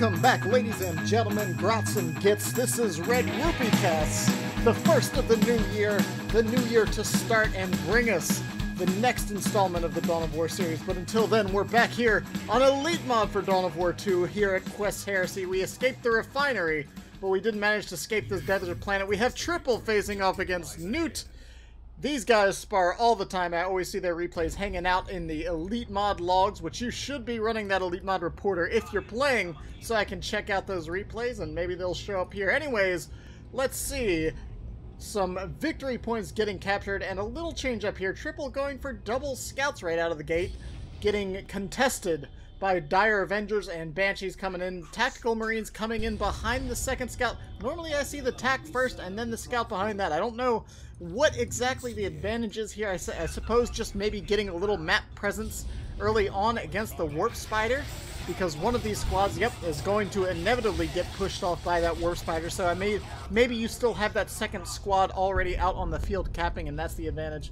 Welcome back, ladies and gentlemen, Grots and Gits. This is Red Rupee Cast, the first of the new year to start and bring us the next installment of the Dawn of War series. But until then, we're back here on Elite Mod for Dawn of War 2 here at Quest Heresy. We escaped the refinery, but we didn't manage to escape this desert planet. We have Triple facing off against NootNoot. These guys spar all the time. I always see their replays hanging out in the Elite Mod logs, which you should be running that Elite Mod Reporter if you're playing, so I can check out those replays and maybe they'll show up here. Anyways, let's see. Some victory points getting captured and a little change up here. Triple going for double scouts right out of the gate, getting contested by Dire Avengers and Banshees coming in. Tactical Marines coming in behind the second scout. Normally I see the tac first and then the scout behind that. I don't know what exactly the advantage is here. I suppose just maybe getting a little map presence early on against the Warp Spider, because one of these squads, yep, is going to inevitably get pushed off by that Warp Spider. So I may, maybe you still have that second squad already out on the field capping, and that's the advantage.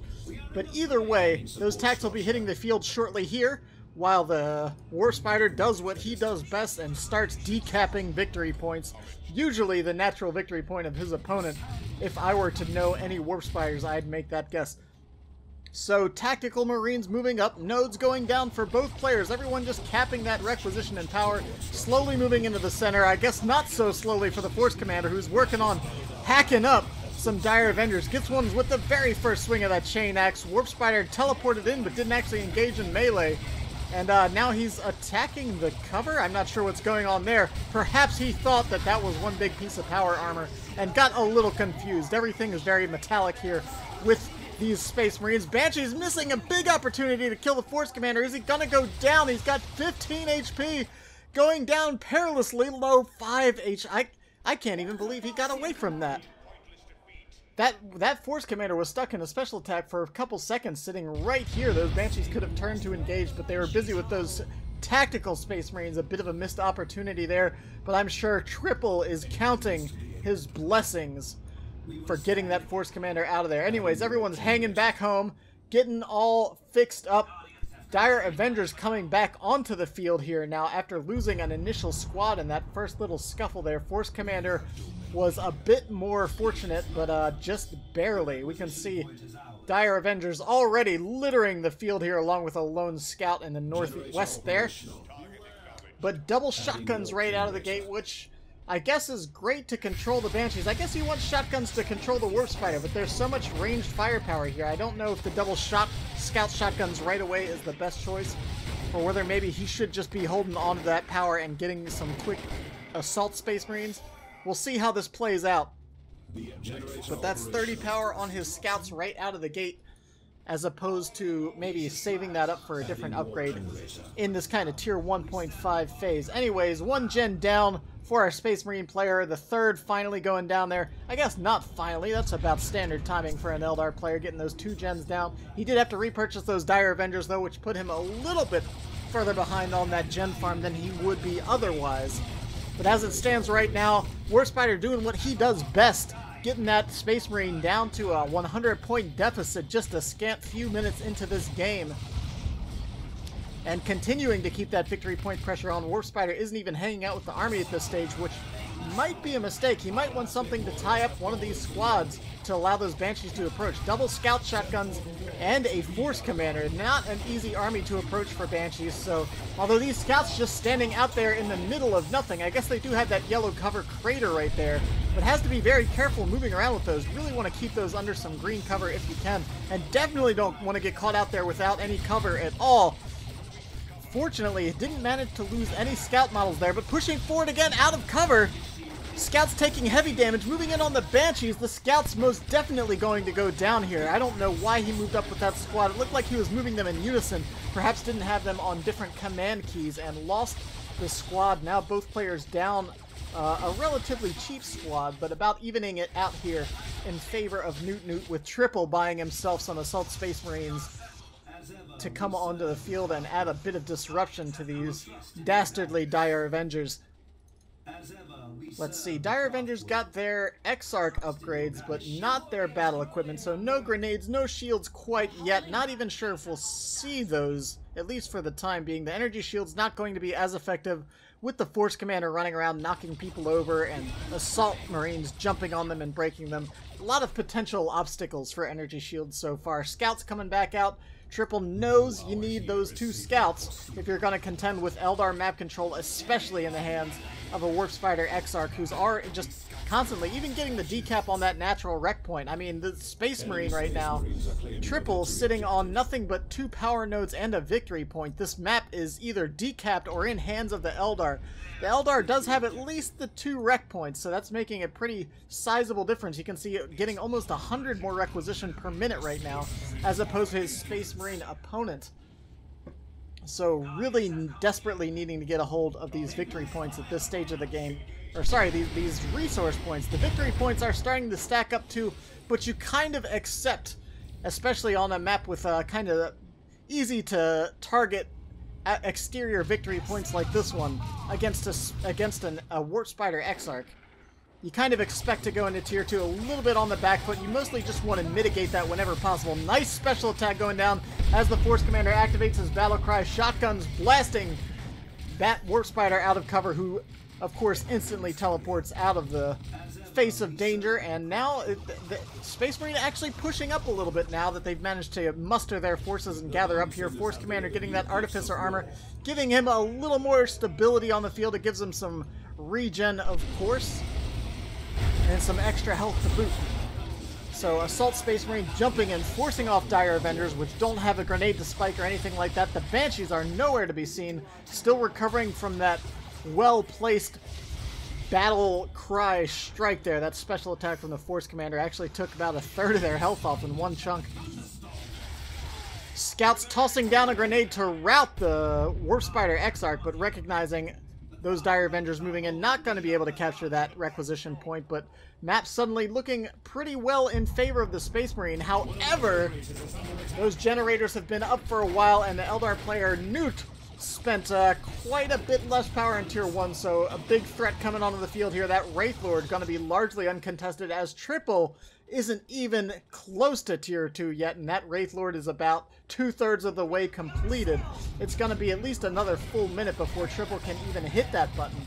But either way, those tacs will be hitting the field shortly here, while the Warp Spider does what he does best and starts decapping victory points. Usually the natural victory point of his opponent. If I were to know any Warp Spiders, I'd make that guess. So Tactical Marines moving up, nodes going down for both players. Everyone just capping that requisition and power, slowly moving into the center. I guess not so slowly for the Force Commander, who's working on hacking up some Dire Avengers. Gets ones with the very first swing of that chain axe. Warp Spider teleported in but didn't actually engage in melee. And now he's attacking the cover. I'm not sure what's going on there. Perhaps he thought that that was one big piece of power armor and got a little confused. Everything is very metallic here with these Space Marines. Banshee's missing a big opportunity to kill the Force Commander. Is he gonna go down? He's got 15 HP going down perilously. Low 5 HP. I can't even believe he got away from that. That Force Commander was stuck in a special attack for a couple seconds sitting right here. Those Banshees could have turned to engage, but they were busy with those Tactical Space Marines. A bit of a missed opportunity there, but I'm sure Triple is counting his blessings for getting that Force Commander out of there. Anyways, everyone's hanging back home, getting all fixed up. Dire Avengers coming back onto the field here now after losing an initial squad in that first little scuffle there. Force Commander was a bit more fortunate, but just barely. We can see Dire Avengers already littering the field here along with a lone scout in the northwest there. But double shotguns right out of the gate, which I guess is great to control the Banshees. I guess you want shotguns to control the Warp Spider, but there's so much ranged firepower here. I don't know if the double scout shotguns right away is the best choice, or whether maybe he should just be holding on to that power and getting some quick Assault Space Marines. We'll see how this plays out. But that's 30 power on his scouts right out of the gate, as opposed to maybe saving that up for a different upgrade in this kind of tier 1.5 phase. Anyways, one gen down for our Space Marine player. The third finally going down there. I guess not finally. That's about standard timing for an Eldar player, getting those two gens down. He did have to repurchase those Dire Avengers, though, which put him a little bit further behind on that gen farm than he would be otherwise. But as it stands right now, Warp Spider doing what he does best, getting that Space Marine down to a 100-point deficit just a scant few minutes into this game. And continuing to keep that victory point pressure on. Warp Spider isn't even hanging out with the army at this stage, which might be a mistake. He might want something to tie up one of these squads to allow those Banshees to approach. Double scout shotguns and a Force Commander. Not an easy army to approach for Banshees. So although these scouts just standing out there in the middle of nothing, I guess they do have that yellow cover crater right there, but has to be very careful moving around with those. Really want to keep those under some green cover if you can, and definitely don't want to get caught out there without any cover at all. Fortunately, it didn't manage to lose any scout models there, but pushing forward again out of cover. Scouts taking heavy damage, moving in on the Banshees. The scout's most definitely going to go down here. I don't know why he moved up with that squad. It looked like he was moving them in unison, perhaps didn't have them on different command keys and lost the squad. Now both players down a relatively cheap squad, but about evening it out here in favor of NootNoot, with Triple buying himself some Assault Space Marines to come onto the field and add a bit of disruption to these dastardly Dire Avengers. Let's see, Dire Avengers got their Exarch upgrades, but not their battle equipment, so no grenades, no shields quite yet. Not even sure if we'll see those, at least for the time being. The energy shield's not going to be as effective with the Force Commander running around knocking people over and Assault Marines jumping on them and breaking them. A lot of potential obstacles for energy shields so far. Scouts coming back out. Triple knows you need those two Scouts if you're going to contend with Eldar map control, especially in the hands of a Warp Spider Exarch, who's just constantly, even getting the decap on that natural wreck point. I mean, the Space Marine right now, Triple sitting on nothing but two power nodes and a victory point. This map is either decapped or in hands of the Eldar. The Eldar does have at least the two wreck points, so that's making a pretty sizable difference. You can see it getting almost 100 more requisition per minute right now, as opposed to his Space Marine opponent. So really desperately needing to get a hold of these victory points at this stage of the game. Or sorry, these resource points. The victory points are starting to stack up too, but you kind of accept, especially on a map with kind of easy to target exterior victory points like this one against a Warp Spider Exarch. You kind of expect to go into Tier 2 a little bit on the back foot. You mostly just want to mitigate that whenever possible. Nice special attack going down as the Force Commander activates his Battle Cry. Shotguns blasting that Warp Spider out of cover, who, of course, instantly teleports out of the face of danger. And now the Space Marine actually pushing up a little bit now that they've managed to muster their forces and gather up here. Force Commander getting that Artificer Armor, giving him a little more stability on the field. It gives him some regen, of course, and some extra health to boot. So Assault Space Marine jumping and forcing off Dire Avengers, which don't have a grenade to spike or anything like that. The Banshees are nowhere to be seen, still recovering from that well-placed Battle Cry strike there. That special attack from the Force Commander actually took about a third of their health off in one chunk. Scouts tossing down a grenade to rout the Warp Spider Exarch, but recognizing those Dire Avengers moving in, not going to be able to capture that requisition point, but map suddenly looking pretty well in favor of the Space Marine. However, those generators have been up for a while, and the Eldar player, Noot, spent quite a bit less power in Tier 1, so a big threat coming onto the field here. That Wraith Lord going to be largely uncontested, as Triple isn't even close to Tier 2 yet, and that Wraith Lord is about two-thirds of the way completed. It's going to be at least another full minute before Triple can even hit that button,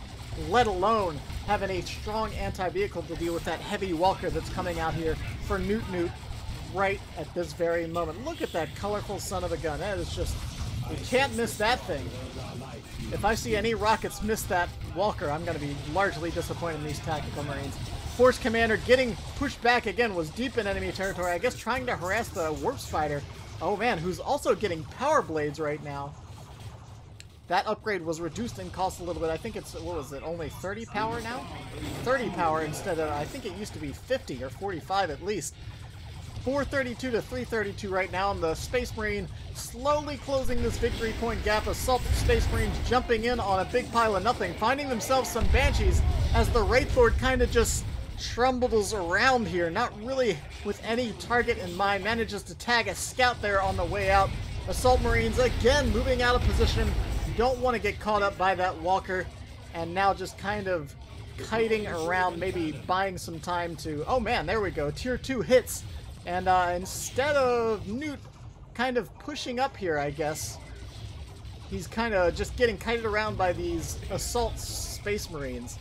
let alone having a strong anti-vehicle to deal with that heavy walker that's coming out here for NootNoot right at this very moment. Look at that colorful son of a gun. That is just, you can't miss that thing. If I see any rockets miss that walker, I'm going to be largely disappointed in these Tactical Marines. Force Commander getting pushed back again, was deep in enemy territory, I guess trying to harass the Warp Spider. Oh man, who's also getting power blades right now. That upgrade was reduced in cost a little bit. I think it's, what was it, only 30 power now? 30 power instead of, I think it used to be 50 or 45 at least. 432 to 332 right now, and the Space Marine slowly closing this victory point gap. Assault Space Marines jumping in on a big pile of nothing, finding themselves some Banshees as the Wraith Lord kind of just trumbles around here, not really with any target in mind, manages to tag a scout there on the way out. Assault Marines again moving out of position, don't want to get caught up by that walker, and now just kind of kiting around, maybe buying some time to, oh man, there we go, Tier 2 hits, and instead of Newt kind of pushing up here, I guess, he's kind of just getting kited around by these Assault Space Marines.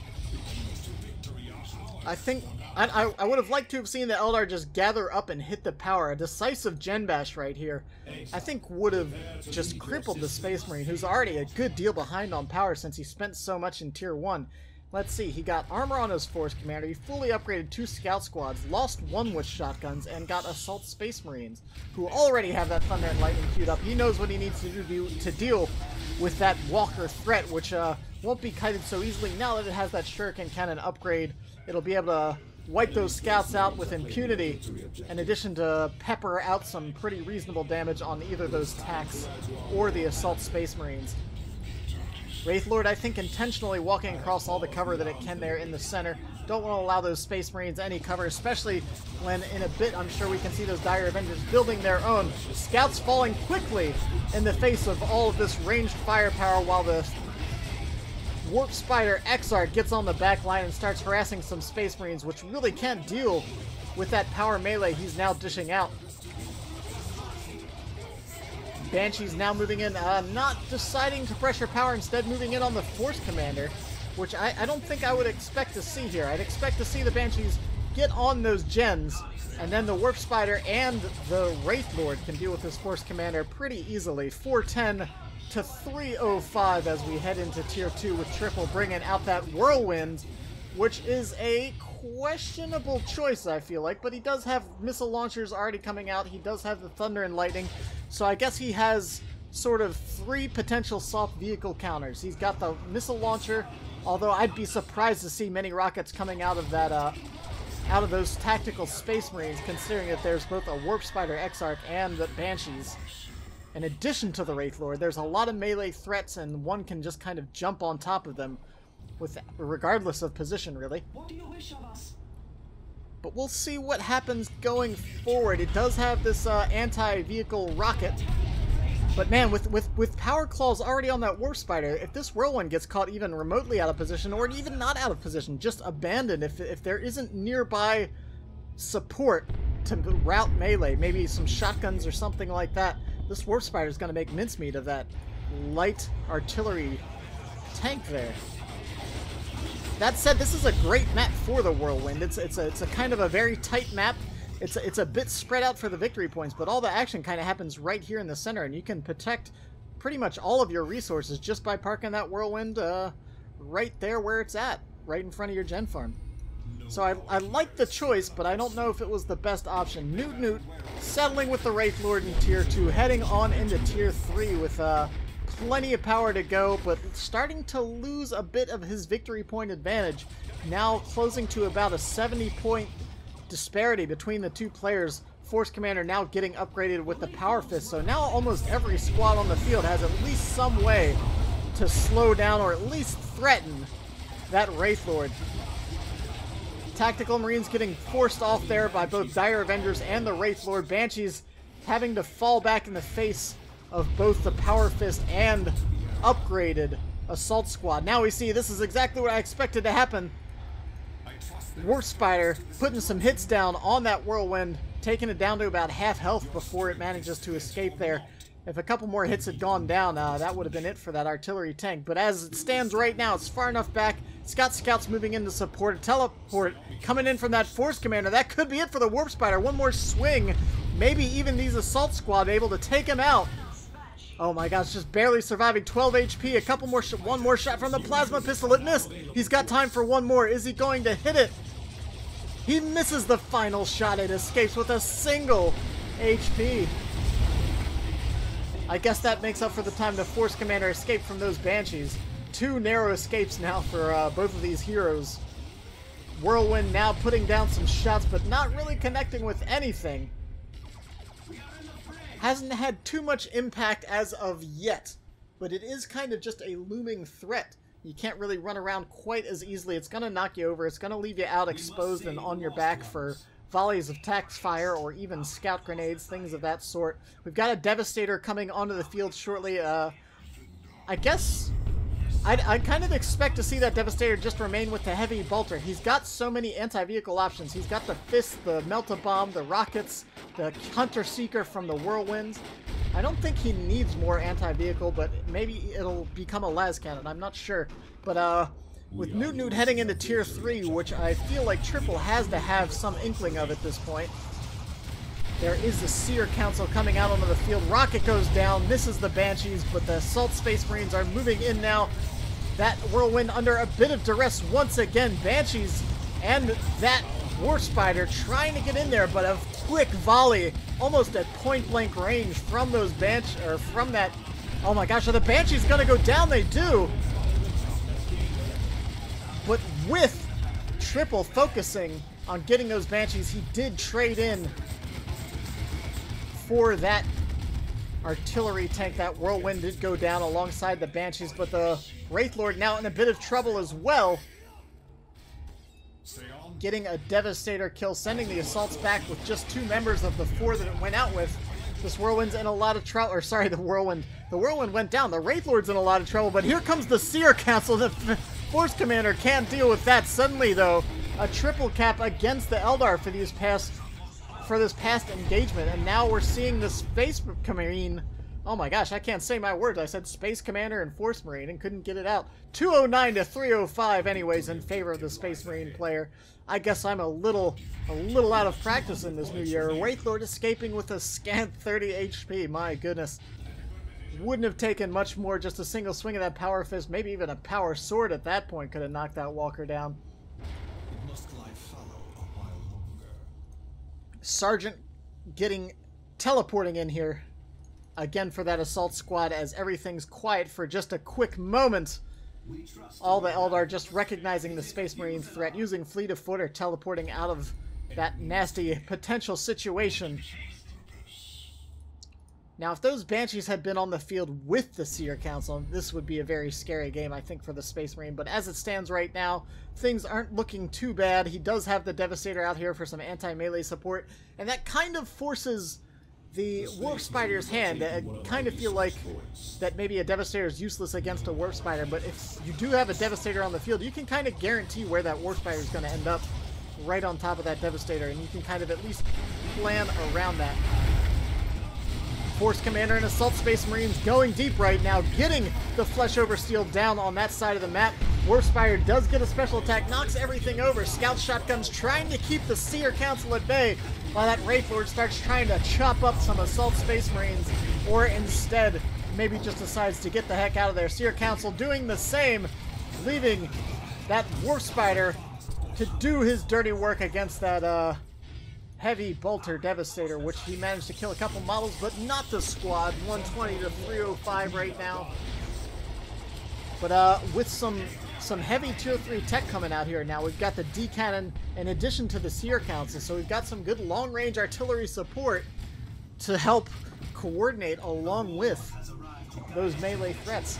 I think I would have liked to have seen the Eldar just gather up and hit the power. A decisive Gen Bash right here, I think, would have just crippled the Space Marine, who's already a good deal behind on power since he spent so much in Tier 1. Let's see, he got armor on his Force Commander, he fully upgraded two Scout Squads, lost one with shotguns, and got Assault Space Marines, who already have that Thunder and Lightning queued up. He knows what he needs to do to deal with that walker threat, which won't be kited so easily now that it has that Shuriken Cannon upgrade. It'll be able to wipe those scouts out with impunity, in addition to pepper out some pretty reasonable damage on either those Tacs or the Assault Space Marines. Wraith Lord, I think, intentionally walking across all the cover that it can there in the center. Don't want to allow those Space Marines any cover, especially when in a bit, I'm sure we can see those Dire Avengers building their own. Scouts falling quickly in the face of all of this ranged firepower, while the Warp Spider Exarch gets on the back line and starts harassing some Space Marines, which really can't deal with that power melee he's now dishing out. Banshees now moving in, not deciding to pressure power, instead moving in on the Force Commander, which I don't think I would expect to see here. I'd expect to see the Banshees get on those gems, and then the Warp Spider and the Wraith Lord can deal with this Force Commander pretty easily. 410 to 305 as we head into Tier 2 with Triple bringing out that Whirlwind, which is a questionable choice, I feel like, but he does have missile launchers already coming out. He does have the Thunder and Lightning, so I guess he has sort of three potential soft vehicle counters. He's got the missile launcher, although I'd be surprised to see many rockets coming out of that, out of those Tactical Space Marines, considering that there's both a Warp Spider, Exarch, and the Banshees. In addition to the Wraith Lord, there's a lot of melee threats, and one can just kind of jump on top of them, with regardless of position, really. What do you wish of us? But we'll see what happens going forward. It does have this anti-vehicle rocket, but man, with Power Claws already on that Warp Spider, if this Whirlwind gets caught even remotely out of position, or even not out of position, just abandoned, if there isn't nearby support to route melee, maybe some shotguns or something like that, this Warp Spider is going to make mincemeat of that light artillery tank there. That said, this is a great map for the Whirlwind. It's a kind of a very tight map. It's a bit spread out for the victory points, but all the action kind of happens right here in the center, and you can protect pretty much all of your resources just by parking that Whirlwind right there where it's at, right in front of your gen farm. So I like the choice, but I don't know if it was the best option. NootNoot settling with the Wraith Lord in Tier 2, heading on into Tier 3 with plenty of power to go, but starting to lose a bit of his victory point advantage, now closing to about a 70-point disparity between the two players. Force Commander now getting upgraded with the Power Fist, so now almost every squad on the field has at least some way to slow down or at least threaten that Wraith Lord. Tactical Marines getting forced off there by both Dire Avengers and the Wraith Lord. Banshees having to fall back in the face of both the Power Fist and upgraded Assault Squad. Now we see this is exactly what I expected to happen. Warp Spider putting some hits down on that Whirlwind, taking it down to about half health before it manages to escape there. If a couple more hits had gone down, that would have been it for that artillery tank. But as it stands right now, it's far enough back. It's got scouts moving in to support. A teleport coming in from that Force Commander. That could be it for the Warp Spider. One more swing. Maybe even these Assault Squad able to take him out. Oh my gosh, just barely surviving. 12 HP, a couple more, one more shot from the plasma pistol. It missed. He's got time for one more. Is he going to hit it? He misses the final shot. It escapes with a single HP. I guess that makes up for the time the Force Commander escaped from those Banshees. Two narrow escapes now for both of these heroes. Whirlwind now putting down some shots, but not really connecting with anything. Hasn't had too much impact as of yet, but it is kind of just a looming threat. You can't really run around quite as easily. It's going to knock you over. It's going to leave you out exposed and on your back for volleys of tax fire or even scout grenades, things of that sort. We've got a Devastator coming onto the field shortly. I guess I kind of expect to see that Devastator just remain with the Heavy Bolter. He's got so many anti-vehicle options. He's got the Fist, the Melt-A-Bomb, the Rockets, the Hunter-Seeker from the Whirlwind. I don't think he needs more anti-vehicle, but maybe it'll become a Las Cannon. I'm not sure. But with NootNoot heading into Tier 3, which I feel like Triple has to have some inkling of at this point, there is the Seer Council coming out onto the field. Rocket goes down, misses the Banshees, but the Assault Space Marines are moving in now. That Whirlwind under a bit of duress once again. Banshees and that Warp Spider trying to get in there, but a quick volley, almost at point-blank range from those from that. Oh my gosh, are the Banshees gonna go down? They do. But with Triple focusing on getting those Banshees, he did trade in for that artillery tank. That Whirlwind did go down alongside the Banshees, but the Wraith Lord now in a bit of trouble as well, getting a Devastator kill, sending the assaults back with just two members of the four that it went out with. This Whirlwind's in a lot of trouble, or sorry, the Whirlwind went down. The Wraith Lord's in a lot of trouble, but here comes the Seer Council. The Force Commander can't deal with that. Suddenly though, a triple cap against the Eldar for these past for this past engagement, and now we're seeing this Space Marine Oh my gosh, I can't say my words. I said Space Commander and Force Marine and couldn't get it out. 209 to 305 anyways in favor of the Space Marine player. I guess I'm a little out of practice in this new year. Wraith Lord escaping with a scant 30 HP. My goodness. Wouldn't have taken much more, just a single swing of that Power Fist. Maybe even a Power Sword at that point could have knocked that Walker down. It must lie fallow a while longer. Sergeant teleporting in here. Again for that assault squad, as everything's quiet for just a quick moment. All the Eldar just recognizing the Space Marine threat, using fleet of foot or teleporting out of that nasty potential situation. Now, if those Banshees had been on the field with the Seer Council, this would be a very scary game, I think, for the Space Marine. But as it stands right now, things aren't looking too bad. He does have the Devastator out here for some anti-melee support, and that kind of forces the Warp Spider's hand. I kind of feel like that maybe a Devastator is useless against a Warp Spider, but if you do have a Devastator on the field, you can kind of guarantee where that Warp Spider is going to end up, right on top of that Devastator, and you can kind of at least plan around that. Force Commander and Assault Space Marines going deep right now, getting the Flesh over Steel down on that side of the map. Warp Spider does get a special attack, knocks everything over. Scout Shotguns trying to keep the Seer Council at bay, while that Wraith Lord starts trying to chop up some Assault Space Marines, or instead maybe just decides to get the heck out of there. Seer Council doing the same, leaving that Warp Spider to do his dirty work against that Heavy Bolter Devastator, which he managed to kill a couple models, but not the squad. 120 to 305 right now. But with some heavy tier 3 tech coming out here now, we've got the D-cannon in addition to the Seer Council, so we've got some good long-range artillery support to help coordinate along with those melee threats.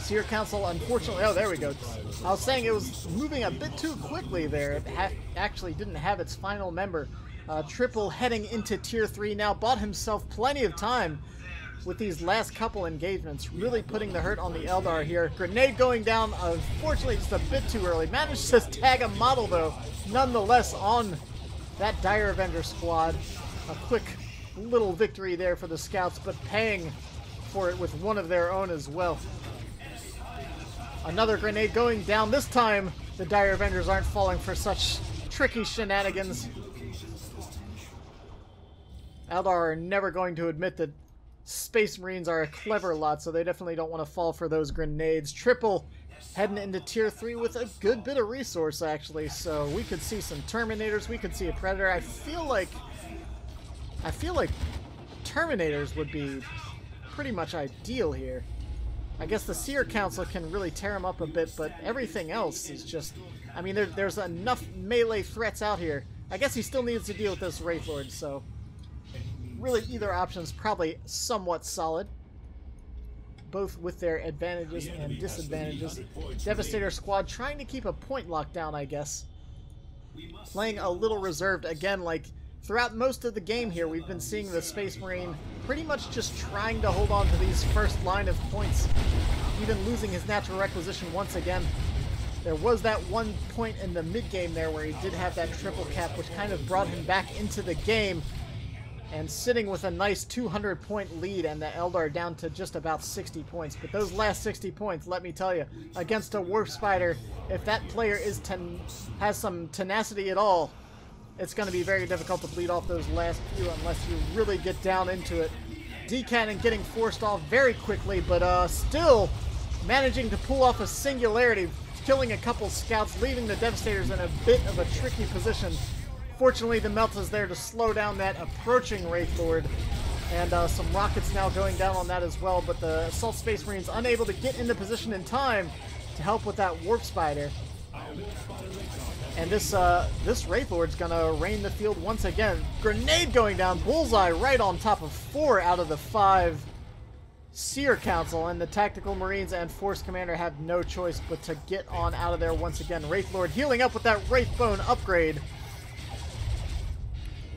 Seer Council, unfortunately, oh, there we go. I was saying it was moving a bit too quickly there. It actually didn't have its final member. Triple heading into tier 3 now, bought himself plenty of time with these last couple engagements, really putting the hurt on the Eldar here. Grenade going down, unfortunately, just a bit too early. Managed to tag a model, though, nonetheless, on that Dire Avenger squad. A quick little victory there for the Scouts, but paying for it with one of their own as well. Another grenade going down. This time, the Dire Avengers aren't falling for such tricky shenanigans. Eldar are never going to admit that Space Marines are a clever lot, so they definitely don't want to fall for those grenades. Triple heading into Tier 3 with a good bit of resource, actually. So we could see some Terminators. We could see a Predator. I feel like Terminators would be pretty much ideal here. I guess the Seer Council can really tear him up a bit, but everything else is just... I mean, there's enough melee threats out here. I guess he still needs to deal with this Wraith Lord, so... Really, either option's probably somewhat solid. Both with their advantages and disadvantages. Devastator squad trying to keep a point lockdown, I guess. Playing a little reserved, again, like... Throughout most of the game here, we've been seeing the Space Marine pretty much just trying to hold on to these first line of points, even losing his natural requisition once again. There was that one point in the mid-game there where he did have that triple cap, which kind of brought him back into the game, and sitting with a nice 200-point lead, and the Eldar down to just about 60 points. But those last 60 points, let me tell you, against a Warp Spider, if that player has some tenacity at all, it's going to be very difficult to bleed off those last few unless you really get down into it. D-Cannon getting forced off very quickly, but still managing to pull off a singularity, killing a couple scouts, leaving the Devastators in a bit of a tricky position. Fortunately, the Melt is there to slow down that approaching Wraith Lord, and some rockets now going down on that as well, but the Assault Space Marines unable to get into position in time to help with that Warp Spider. And this Wraith Lord's gonna rain the field once again. Grenade going down, bullseye right on top of 4 out of the 5 Seer Council, and the Tactical Marines and Force Commander have no choice but to get on out of there once again. Wraith Lord healing up with that Wraithbone upgrade.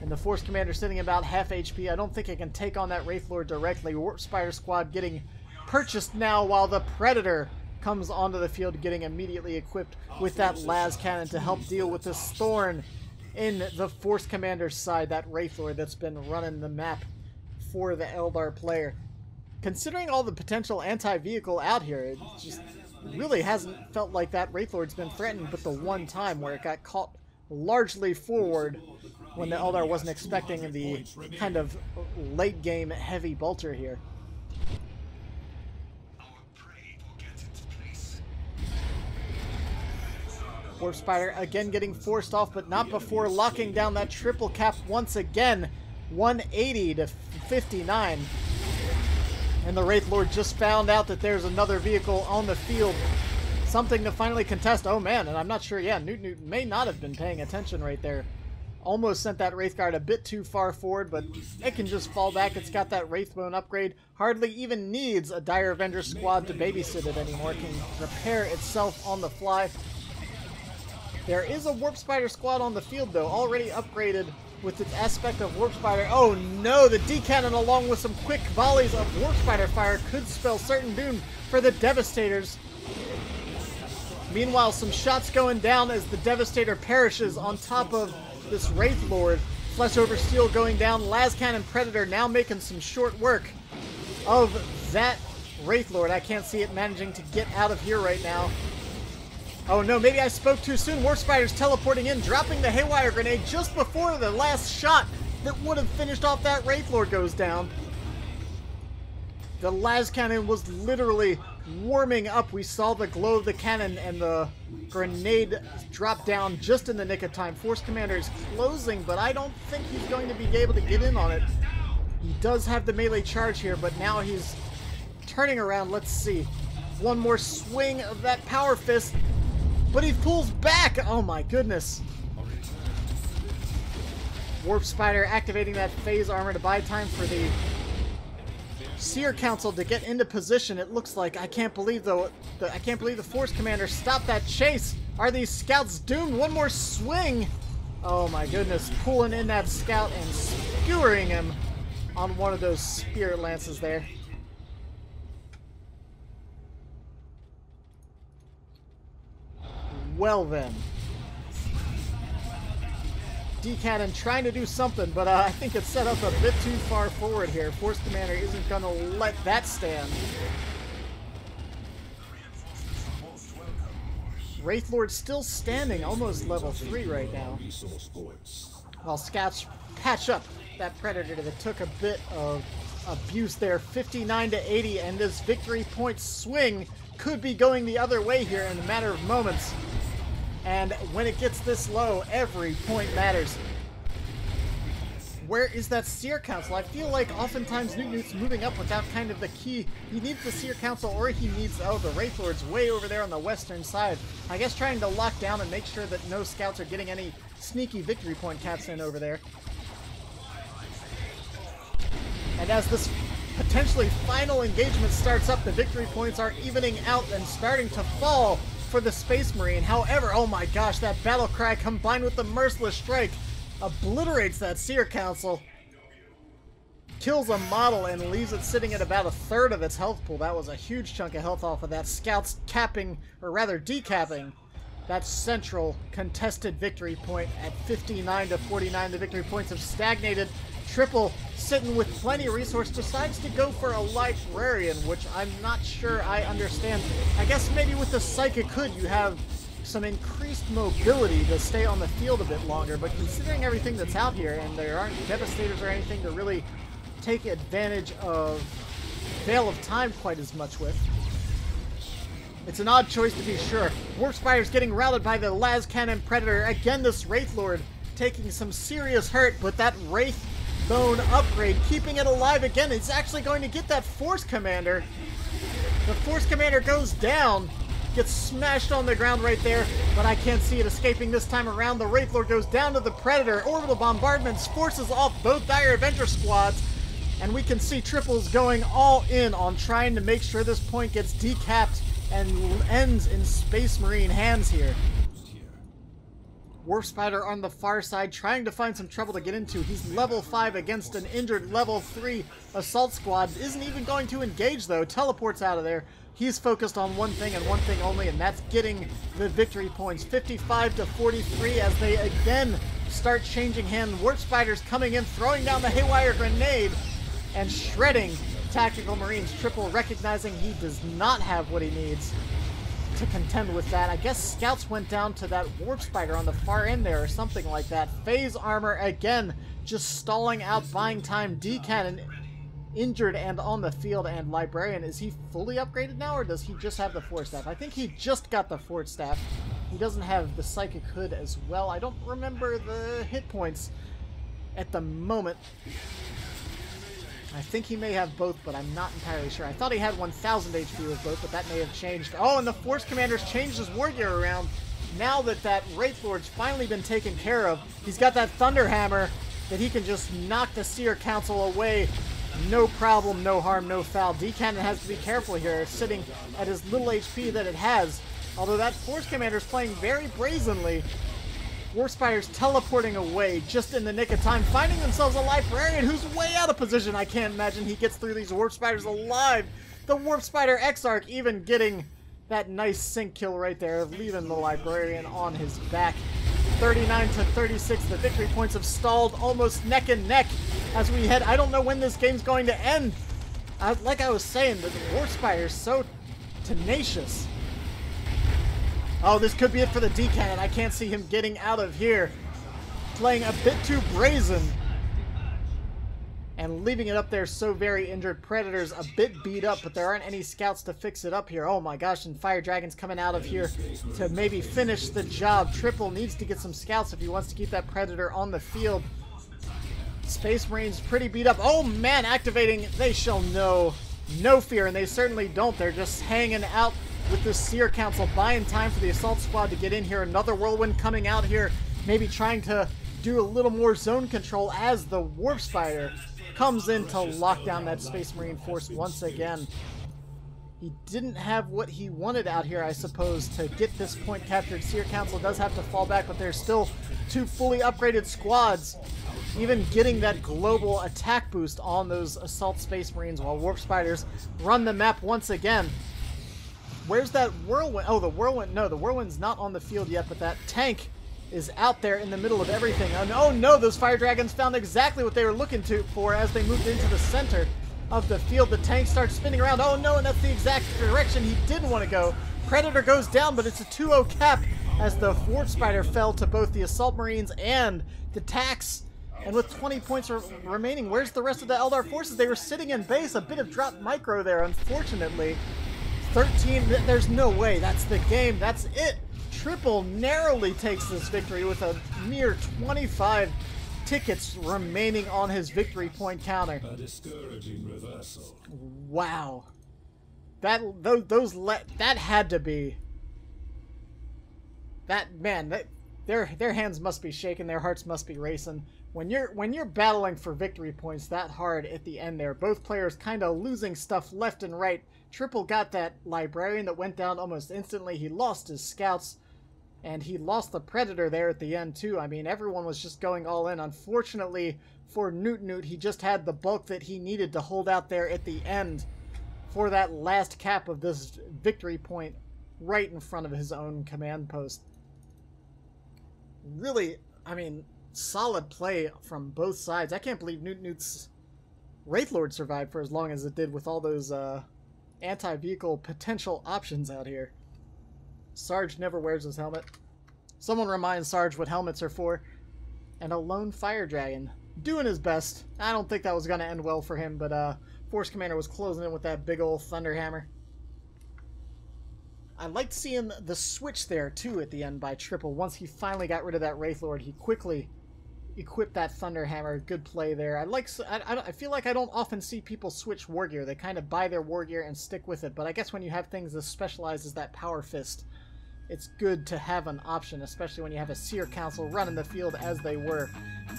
And the Force Commander sitting about half HP. I don't think it can take on that Wraith Lord directly. Warp Spider Squad getting purchased now, while the Predator comes onto the field, getting immediately equipped with that Las Cannon to help deal with this thorn in the Force Commander's side, that Wraith Lord that's been running the map for the Eldar player. Considering all the potential anti-vehicle out here, it just really hasn't felt like that Wraith Lord's been threatened, but the one time where it got caught largely forward when the Eldar wasn't expecting the kind of late-game heavy bolter here. Warp Spider again getting forced off, but not before locking down that triple cap once again. 180 to 59. And the Wraith Lord just found out that there's another vehicle on the field. Something to finally contest. Oh man, and I'm not sure. Yeah, NootNoot may not have been paying attention right there. Almost sent that Wraith Guard a bit too far forward, but it can just fall back. It's got that Wraithbone upgrade. Hardly even needs a Dire Avenger squad to babysit it anymore. Can repair itself on the fly. There is a Warp Spider squad on the field though, already upgraded with its aspect of Warp Spider. Oh no, the D-cannon along with some quick volleys of Warp Spider fire could spell certain doom for the Devastators. Meanwhile, some shots going down as the Devastator perishes on top of this Wraith Lord. Flesh over Steel going down. Las Cannon Predator now making some short work of that Wraith Lord. I can't see it managing to get out of here right now. Oh no, maybe I spoke too soon. Warp Spider's teleporting in, dropping the Haywire Grenade just before the last shot that would have finished off that Wraith Lord goes down. The Las Cannon was literally warming up. We saw the glow of the cannon and the grenade drop down just in the nick of time. Force Commander is closing, but I don't think he's going to be able to get in on it. He does have the melee charge here, but now he's turning around. Let's see. One more swing of that Power Fist. But he pulls back! Oh my goodness. Warp Spider activating that Phase Armor to buy time for the Seer Council to get into position, it looks like. I can't believe, though, I can't believe the Force Commander stopped that chase. Are these scouts doomed? One more swing! Oh my goodness. Pulling in that scout and skewering him on one of those spear lances there. Well then, D-Cannon trying to do something, but I think it's set up a bit too far forward here. Force Commander isn't going to let that stand. Wraith Lord still standing, almost level 3 right now. While scouts patch up that Predator that took a bit of abuse there, 59 to 80, and this victory point swing could be going the other way here in a matter of moments. And when it gets this low, every point matters. Where is that Seer Council? I feel like oftentimes NootNoot's moving up without kind of the key. He needs the Seer Council, or he needs, oh, the Wraith Lord's way over there on the western side. I guess trying to lock down and make sure that no scouts are getting any sneaky victory point caps in over there. And as this potentially final engagement starts up, the victory points are evening out and starting to fall for the Space Marine. However, oh my gosh, that Battle Cry combined with the Merciless Strike obliterates that Seer Council. Kills a model and leaves it sitting at about a third of its health pool. That was a huge chunk of health off of that. Scouts capping, or rather decapping, that central contested victory point at 59 to 49. The victory points have stagnated. Triple, sitting with plenty of resource, decides to go for a Librarian, which I'm not sure I understand. I guess maybe with the Psychic Hood you have some increased mobility to stay on the field a bit longer, but considering everything that's out here and there aren't Devastators or anything to really take advantage of Veil of Time quite as much with. It's an odd choice to be sure. Warp Spider's getting routed by the Las Cannon Predator. Again, this Wraith Lord taking some serious hurt, but that Wraith Bone upgrade, keeping it alive again. It's actually going to get that Force Commander. The Force Commander goes down, gets smashed on the ground right there, but I can't see it escaping this time around. The Wraith Lord goes down to the Predator. Orbital bombardments forces off both Dire Avenger squads, and we can see Triples going all in on trying to make sure this point gets decapped and ends in Space Marine hands here. Warp Spider on the far side, trying to find some trouble to get into. He's level 5 against an injured level 3 assault squad. Isn't even going to engage, though. Teleports out of there. He's focused on one thing and one thing only, and that's getting the victory points. 55 to 43 as they again start changing hand. Warp Spider's coming in, throwing down the Haywire Grenade. and shredding Tactical Marines triple, recognizing he does not have what he needs to contend with that. I guess Scouts went down to that Warp Spider on the far end there or something like that. Phase Armor again just stalling out, buying time. D-cannon injured and on the field, and Librarian, is he fully upgraded now or does he just have the Forge Staff? I think he just got the Forge Staff. He doesn't have the Psychic Hood as well. I don't remember the hit points at the moment. I think he may have both, but I'm not entirely sure. I thought he had 1,000 HP with both, but that may have changed. Oh, and the Force Commander's changed his war gear around. Now that that Wraith Lord's finally been taken care of, he's got that Thunderhammer that he can just knock the Seer Council away. No problem, no harm, no foul. D-Cannon has to be careful here, sitting at as little HP that it has. Although that Force Commander's playing very brazenly. Warp Spider's teleporting away just in the nick of time, finding themselves a Librarian who's way out of position. I can't imagine he gets through these Warp Spiders alive. The Warp Spider Exarch even getting that nice sink kill right there, leaving the Librarian on his back. 39 to 36, the victory points have stalled almost neck and neck as we head. I don't know when this game's going to end. Like I was saying, the Warp Spider's so tenacious. Oh, this could be it for the D-Cannon. I can't see him getting out of here. Playing a bit too brazen. And leaving it up there so very injured. Predators a bit beat up, but there aren't any scouts to fix it up here. Oh my gosh, and Fire Dragons coming out of here to maybe finish the job. Triple needs to get some scouts if he wants to keep that Predator on the field. Space Marines pretty beat up. Oh man, activating. They shall know no fear, and they certainly don't. They're just hanging out with this Seer Council, buying time for the Assault Squad to get in here. Another Whirlwind coming out here, maybe trying to do a little more zone control as the Warp Spider comes in to lock down that Space Marine force once again. He didn't have what he wanted out here, I suppose, to get this point captured. Seer Council does have to fall back, but there's still two fully upgraded squads, even getting that global attack boost on those Assault Space Marines while Warp Spiders run the map once again. Where's that Whirlwind? Oh, the Whirlwind. No, the Whirlwind's not on the field yet, but that tank is out there in the middle of everything. And oh no, those Fire Dragons found exactly what they were looking for as they moved into the center of the field. The tank starts spinning around. Oh no, and that's the exact direction he didn't want to go. Predator goes down, but it's a 2-0 cap as the Warp Spider fell to both the Assault Marines and the Tax. And with 20 points remaining, where's the rest of the Eldar forces? They were sitting in base. A bit of drop micro there, unfortunately. 13, there's no way, that's the game, that's it. Triple narrowly takes this victory with a mere 25 tickets remaining on his victory point counter. A discouraging reversal. Wow. That had to be. Their hands must be shaking, their hearts must be racing. When you're battling for victory points that hard at the end there, both players kind of losing stuff left and right. Triple got that Librarian that went down almost instantly. He lost his scouts, and he lost the Predator there at the end, too. I mean, everyone was just going all in. Unfortunately for NootNoot, he just had the bulk that he needed to hold out there at the end for that last cap of this victory point right in front of his own command post. Really, I mean, solid play from both sides. I can't believe NootNoot's Wraith Lord survived for as long as it did with all those anti-vehicle potential options out here. Sarge never wears his helmet. Someone reminds Sarge what helmets are for. And a lone Fire Dragon doing his best. I don't think that was going to end well for him, but Force Commander was closing in with that big old Thunderhammer. I liked seeing the switch there too at the end by Triple. Once he finally got rid of that Wraith Lord, he quickly equipped that Thunderhammer. Good play there. I feel like I don't often see people switch war gear. They kind of buy their war gear and stick with it, but I guess when you have things as specialized as that Power Fist, it's good to have an option, especially when you have a Seer Council running the field as they were.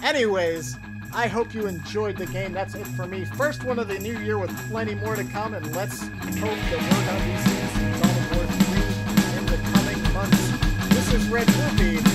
Anyways, I hope you enjoyed the game. That's it for me. First one of the new year with plenty more to come, and let's hope that we're going to be seeing some Dawn of War 3 in the coming months. This is Red Rupee.